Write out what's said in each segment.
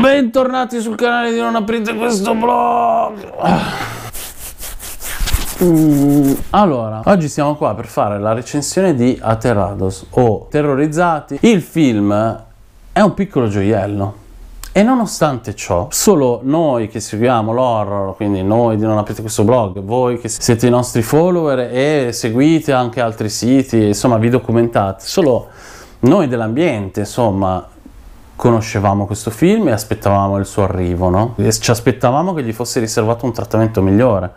Bentornati sul canale di Non Aprite questo Blog. Allora, oggi siamo qua per fare la recensione di Aterrados o Terrorizzati. Il film è un piccolo gioiello e nonostante ciò, solo noi che seguiamo l'horror, quindi noi di Non Aprite questo Blog, voi che siete i nostri follower e seguite anche altri siti, insomma vi documentate, solo noi dell'ambiente, insomma, conoscevamo questo film e aspettavamo il suo arrivo, no? E ci aspettavamo che gli fosse riservato un trattamento migliore.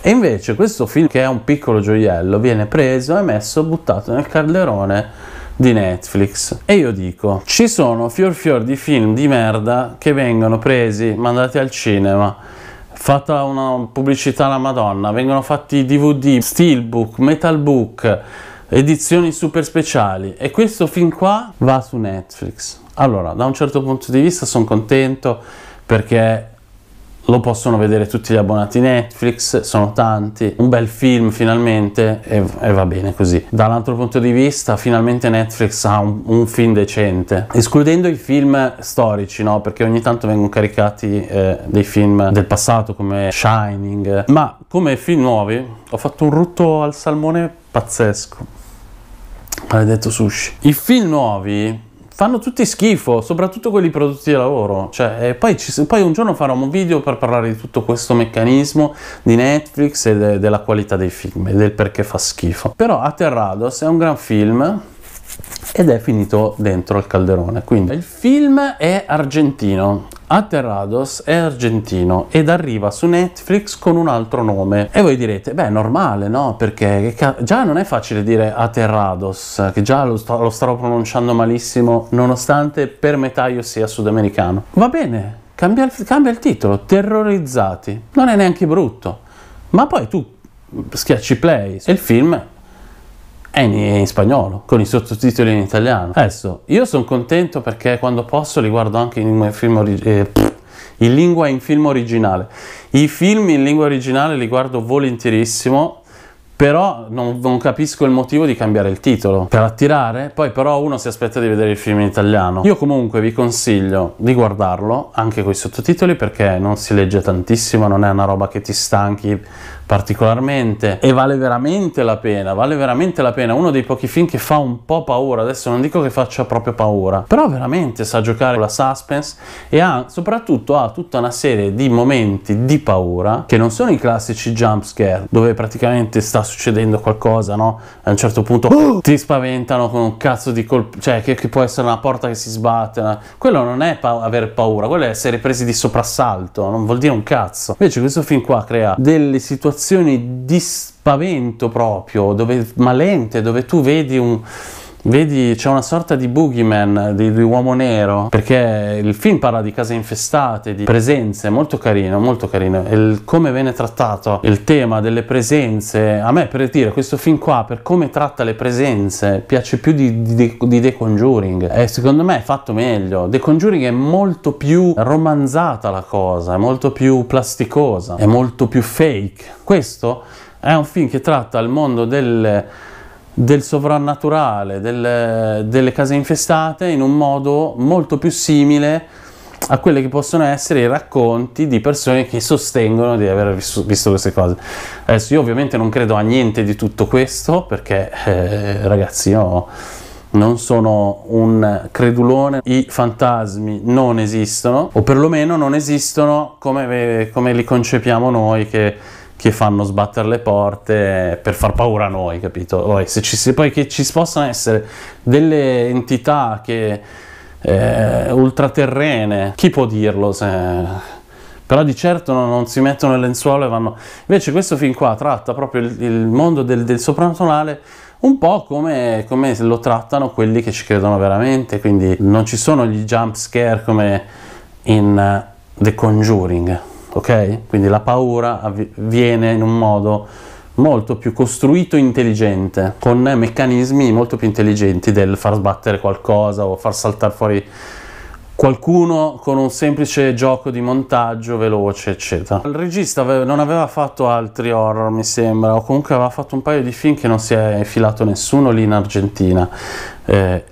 E invece questo film, che è un piccolo gioiello, viene preso e messo, buttato nel calderone di Netflix. E io dico, ci sono fior di film di merda che vengono presi, mandati al cinema, fatta una pubblicità alla Madonna, vengono fatti DVD, steelbook, metalbook, edizioni super speciali, e questo film qua va su Netflix. Allora, da un certo punto di vista sono contento perché lo possono vedere tutti gli abbonati Netflix, sono tanti, un bel film finalmente, e va bene così. Dall'altro punto di vista, finalmente Netflix ha un film decente, escludendo i film storici, no? Perché ogni tanto vengono caricati dei film del passato come Shining, ma come film nuovi ho fatto un rutto al salmone pazzesco, maledetto sushi. I film nuovi fanno tutti schifo, soprattutto quelli prodotti da lavoro, cioè, e poi un giorno farò un video per parlare di tutto questo meccanismo di Netflix e della qualità dei film e del perché fa schifo. Però Aterrados è un gran film ed è finito dentro il calderone. Quindi il film è argentino, Aterrados è argentino ed arriva su Netflix con un altro nome. E voi direte, beh, normale, no? Perché già non è facile dire Aterrados, che già lo starò pronunciando malissimo, nonostante per metà io sia sudamericano. Va bene, cambia il titolo, Terrorizzati. Non è neanche brutto. Ma poi tu schiacci play e il film è in spagnolo, con i sottotitoli in italiano. Adesso, io sono contento perché quando posso li guardo anche in film originale. I film in lingua originale li guardo volentierissimo, però non capisco il motivo di cambiare il titolo. Per attirare, poi però uno si aspetta di vedere il film in italiano. Io comunque vi consiglio di guardarlo, anche con i sottotitoli, perché non si legge tantissimo, non è una roba che ti stanchi particolarmente e vale veramente la pena, vale veramente la pena. Uno dei pochi film che fa un po' paura, adesso non dico che faccia proprio paura, però veramente sa giocare la suspense e soprattutto ha tutta una serie di momenti di paura che non sono i classici jump scare dove praticamente sta succedendo qualcosa, no? A un certo punto ti spaventano con un cazzo di colpo, cioè che può essere una porta che si sbatte, quello non è aver paura, quello è essere presi di soprassalto, non vuol dire un cazzo. Invece questo film qua crea delle situazioni di spavento proprio, dove malente, dove tu vedi c'è una sorta di boogeyman, di uomo nero, perché il film parla di case infestate, di presenze, molto carino, e come viene trattato il tema delle presenze. A me, per dire, questo film qua, per come tratta le presenze, piace più di The Conjuring, e secondo me è fatto meglio. The Conjuring è molto più romanzata la cosa, è molto più plasticosa, è molto più fake. Questo è un film che tratta il mondo del sovrannaturale, delle case infestate, in un modo molto più simile a quelli che possono essere i racconti di persone che sostengono di aver visto queste cose. Adesso io ovviamente non credo a niente di tutto questo, perché ragazzi, io non sono un credulone, i fantasmi non esistono, o perlomeno non esistono come li concepiamo noi, che fanno sbattere le porte per far paura a noi, capito? Poi che ci possano essere delle entità che ultraterrene, chi può dirlo? Però di certo non si mettono nel lenzuolo e vanno. Invece questo film qua tratta proprio il mondo del soprannaturale un po' come lo trattano quelli che ci credono veramente, quindi non ci sono gli jump scare come in The Conjuring. Ok? Quindi la paura avviene in un modo molto più costruito e intelligente, con meccanismi molto più intelligenti del far sbattere qualcosa o far saltare fuori qualcuno con un semplice gioco di montaggio veloce, eccetera. Il regista non aveva fatto altri horror, mi sembra, o comunque aveva fatto un paio di film che non si è infilato nessuno lì in Argentina.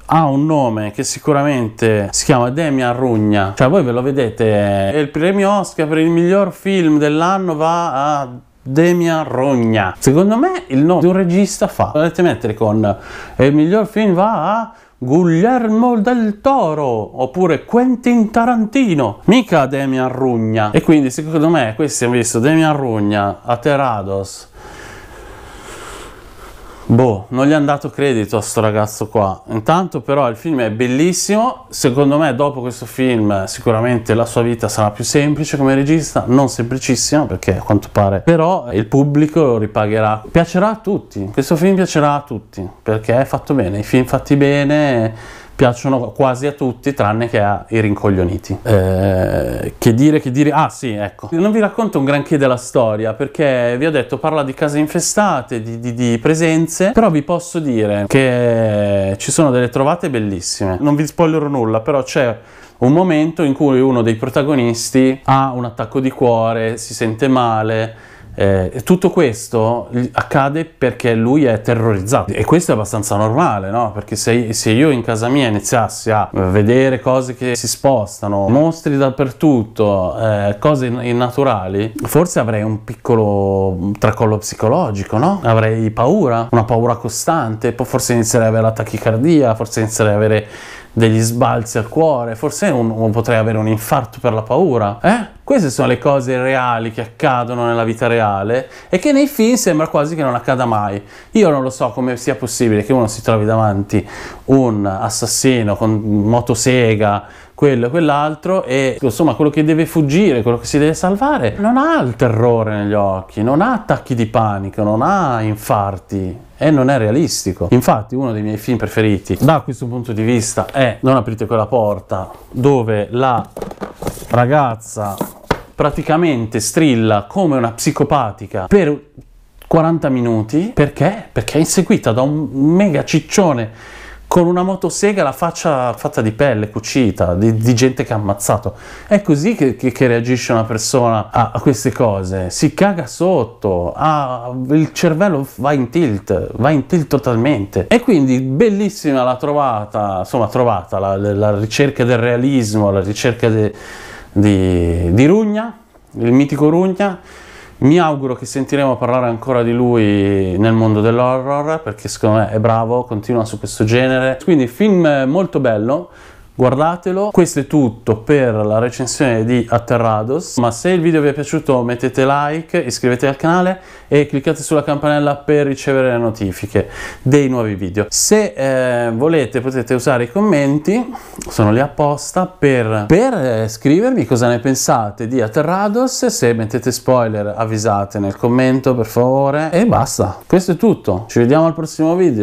Ha un nome che sicuramente si chiama Demian Rugna, cioè voi ve lo vedete, e il premio Oscar per il miglior film dell'anno va a Demian Rugna. Secondo me il nome di un regista fa, dovete mettere con il miglior film va a Guglielmo del Toro oppure Quentin Tarantino, mica Demian Rugna. E quindi secondo me questi hanno visto Demian Rugna, Aterrados, boh, non gli hanno dato credito a sto ragazzo qua. Intanto però il film è bellissimo, secondo me dopo questo film sicuramente la sua vita sarà più semplice come regista, non semplicissima perché a quanto pare, però il pubblico lo ripagherà, piacerà a tutti, questo film piacerà a tutti perché è fatto bene, i film fatti bene piacciono quasi a tutti tranne che ai rincoglioniti. Che dire, ah sì, ecco, non vi racconto un granché della storia perché vi ho detto parla di case infestate, di presenze, però vi posso dire che ci sono delle trovate bellissime, non vi spoilerò nulla, però c'è un momento in cui uno dei protagonisti ha un attacco di cuore, si sente male. Tutto questo accade perché lui è terrorizzato e questo è abbastanza normale, no? Perché se io in casa mia iniziassi a vedere cose che si spostano, mostri dappertutto, cose innaturali, forse avrei un piccolo tracollo psicologico, no? Avrei paura, una paura costante, poi forse inizierei a avere la tachicardia, forse inizierei a avere degli sbalzi al cuore, forse potrei avere un infarto per la paura, eh? Queste sono le cose reali che accadono nella vita reale e che nei film sembra quasi che non accada mai. Io non lo so come sia possibile che uno si trovi davanti un assassino con motosega, quello e quell'altro, e insomma quello che deve fuggire, quello che si deve salvare, non ha il terrore negli occhi, non ha attacchi di panico, non ha infarti e non è realistico. Infatti uno dei miei film preferiti da questo punto di vista è Non aprite quella porta, dove la ragazza praticamente strilla come una psicopatica per 40 minuti. Perché? Perché è inseguita da un mega ciccione con una motosega, la faccia fatta di pelle, cucita, di gente che ha ammazzato. È così che reagisce una persona a queste cose, si caga sotto, il cervello va in tilt totalmente. E quindi bellissima la trovata, insomma trovata, la ricerca del realismo, la ricerca di Rugna, il mitico Rugna. Mi auguro che sentiremo parlare ancora di lui nel mondo dell'horror perché secondo me è bravo, continua su questo genere. Quindi film molto bello, guardatelo. Questo è tutto per la recensione di Aterrados, ma se il video vi è piaciuto mettete like, iscrivetevi al canale e cliccate sulla campanella per ricevere le notifiche dei nuovi video. Se volete potete usare i commenti, sono lì apposta per scrivermi cosa ne pensate di Aterrados. Se mettete spoiler avvisate nel commento per favore e basta. Questo è tutto, ci vediamo al prossimo video.